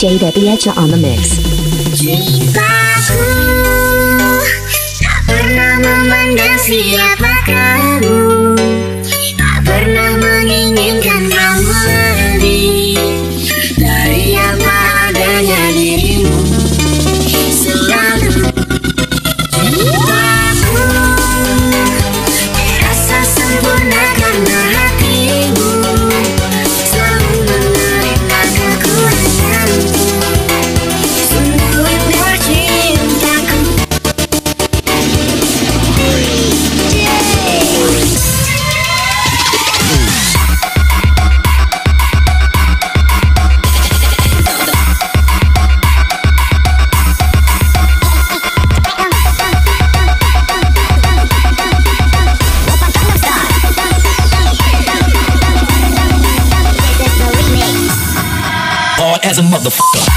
J.W.H. on the mix. Cintaku, tak pernah memandang siapa kamu, tak pernah menginginkan kamu lebih dari apa adanya dirimu. Selalu cintaku terasa sempurna karena hatimu selalu menerima kekuranganku. Sungguhnya cintaku. As a motherfucker.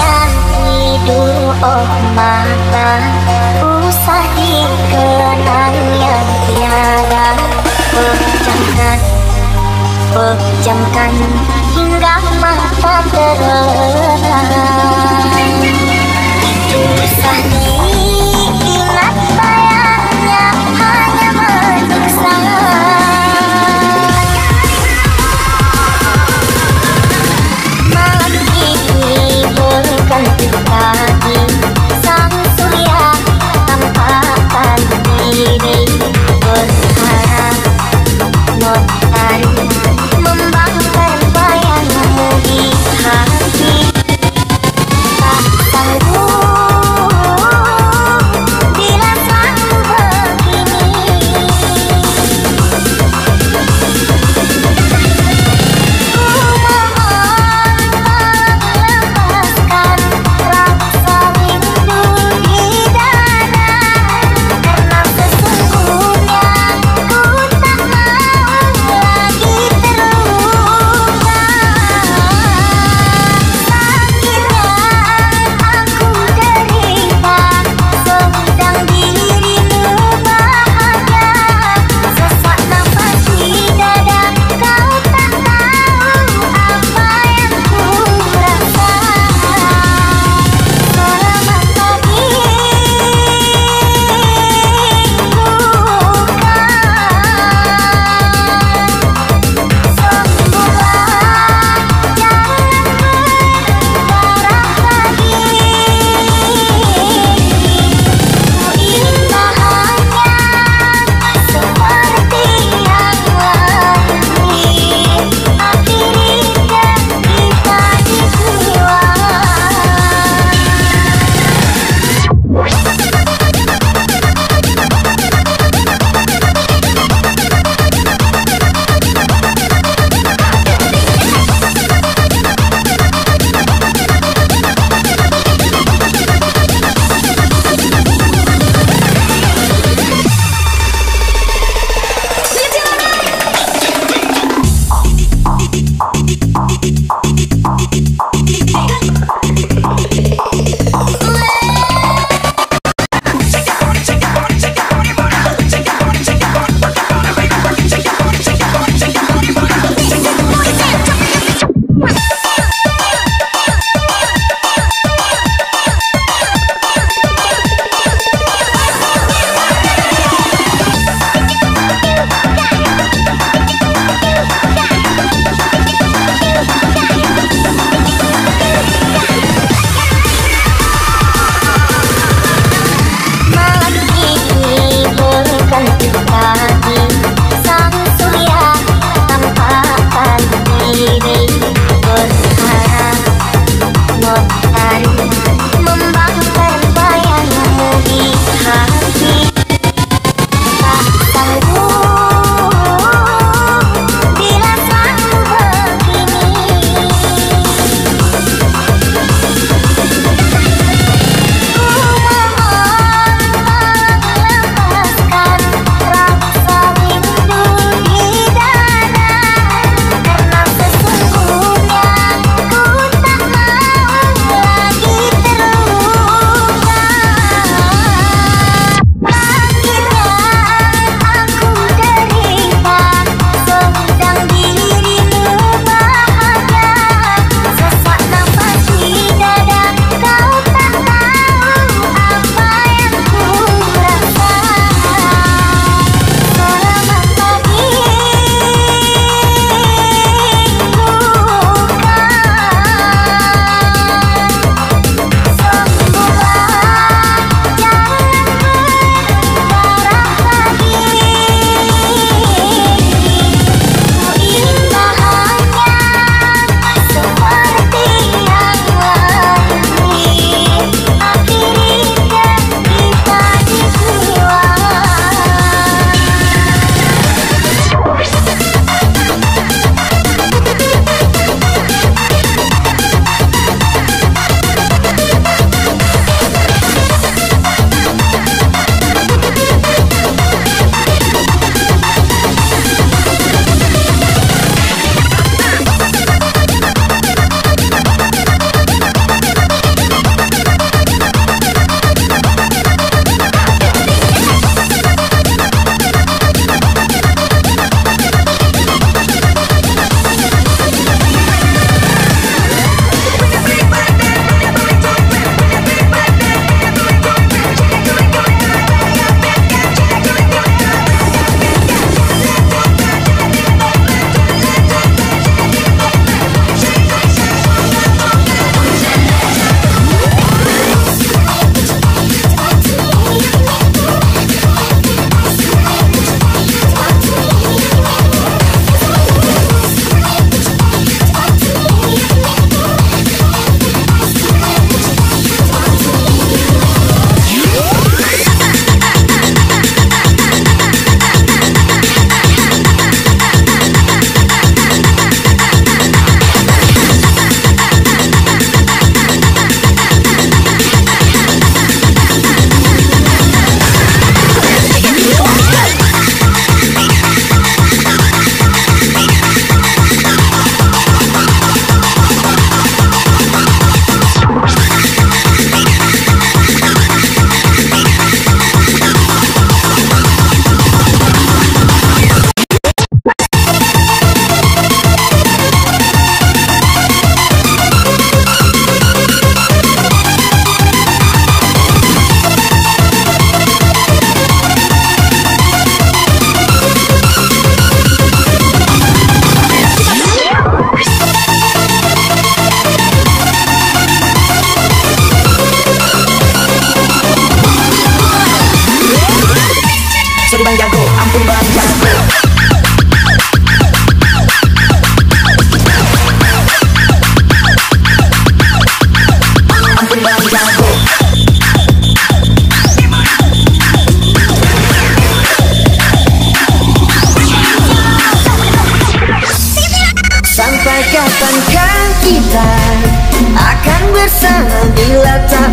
yang tidur oh mata usah dikenang yang tiada. Pejamkan hingga mata terang. Usah membangkang bayangmu di hati.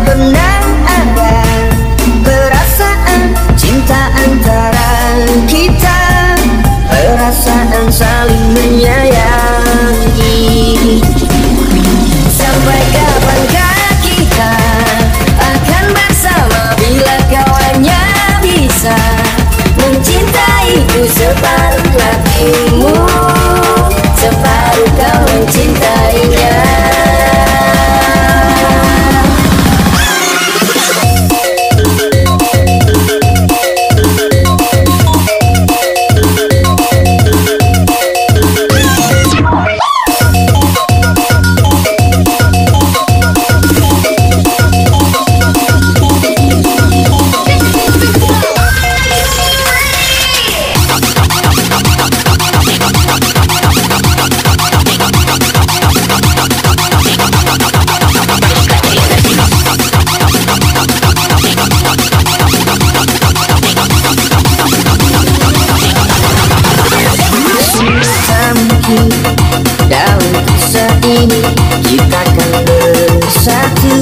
pernah ada perasaan cinta antara kita, perasaan saling menyayangi. Sampai kapankah kita akan bersama bila kau hanya bisa mencintaiku separuh hatimu, separuh kau mencintainya. Dalam kisah ini kita akan bersatu,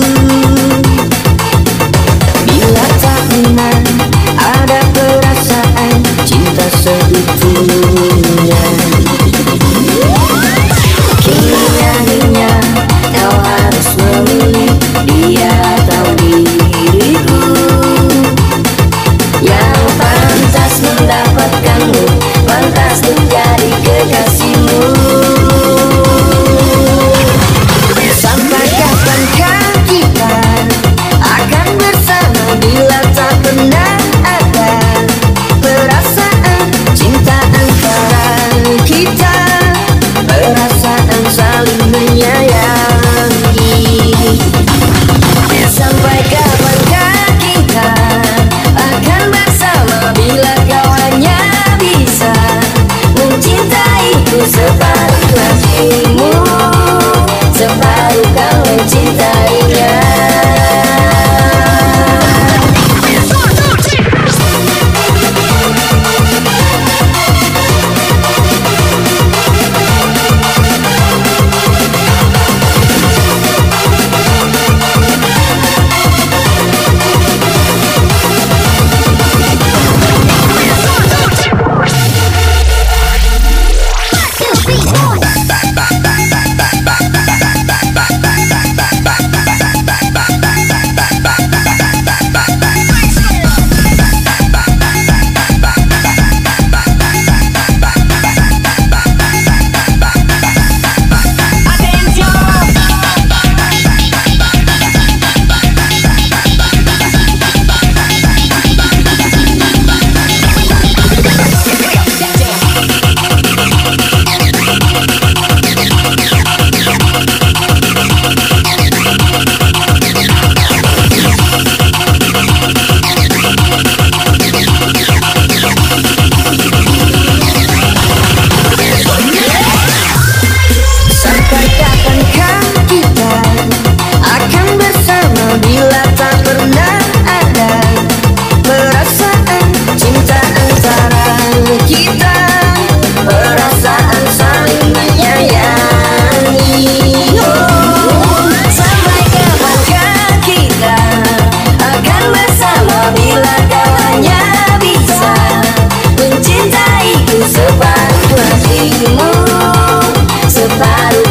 bila tak benar ada perasaan cinta seutuhnya. Kini-kininya kau harus memilih dia atau diriku yang pantas mendapatkanmu, pantas menjadi kekasihmu. Separuh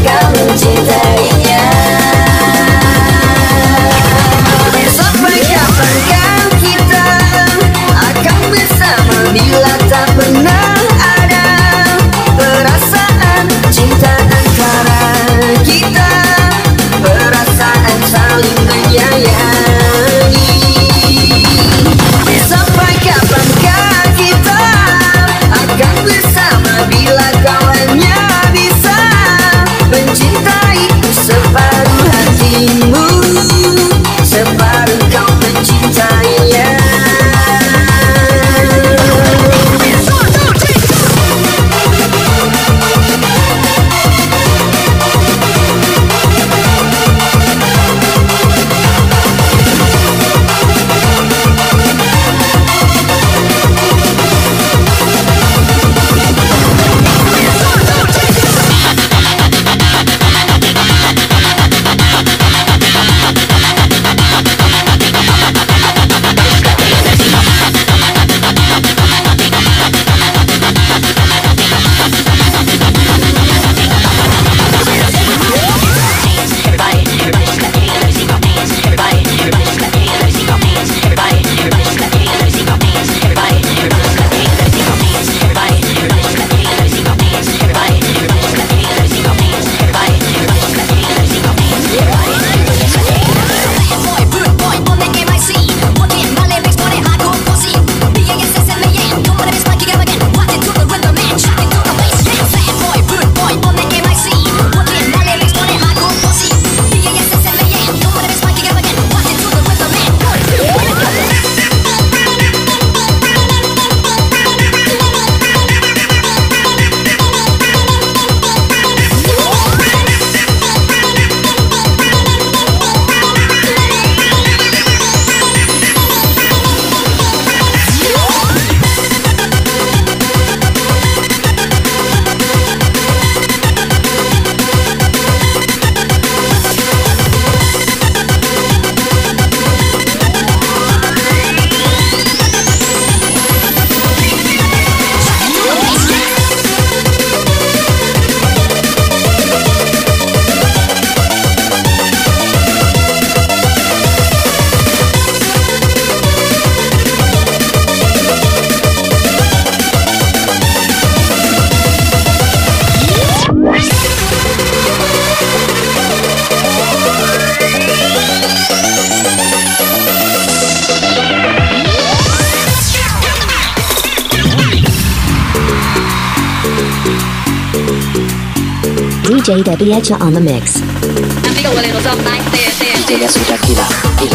kau mencintainya. J.W.H. on the mix. Amigo, boleros online. Esto ya es un tranquila.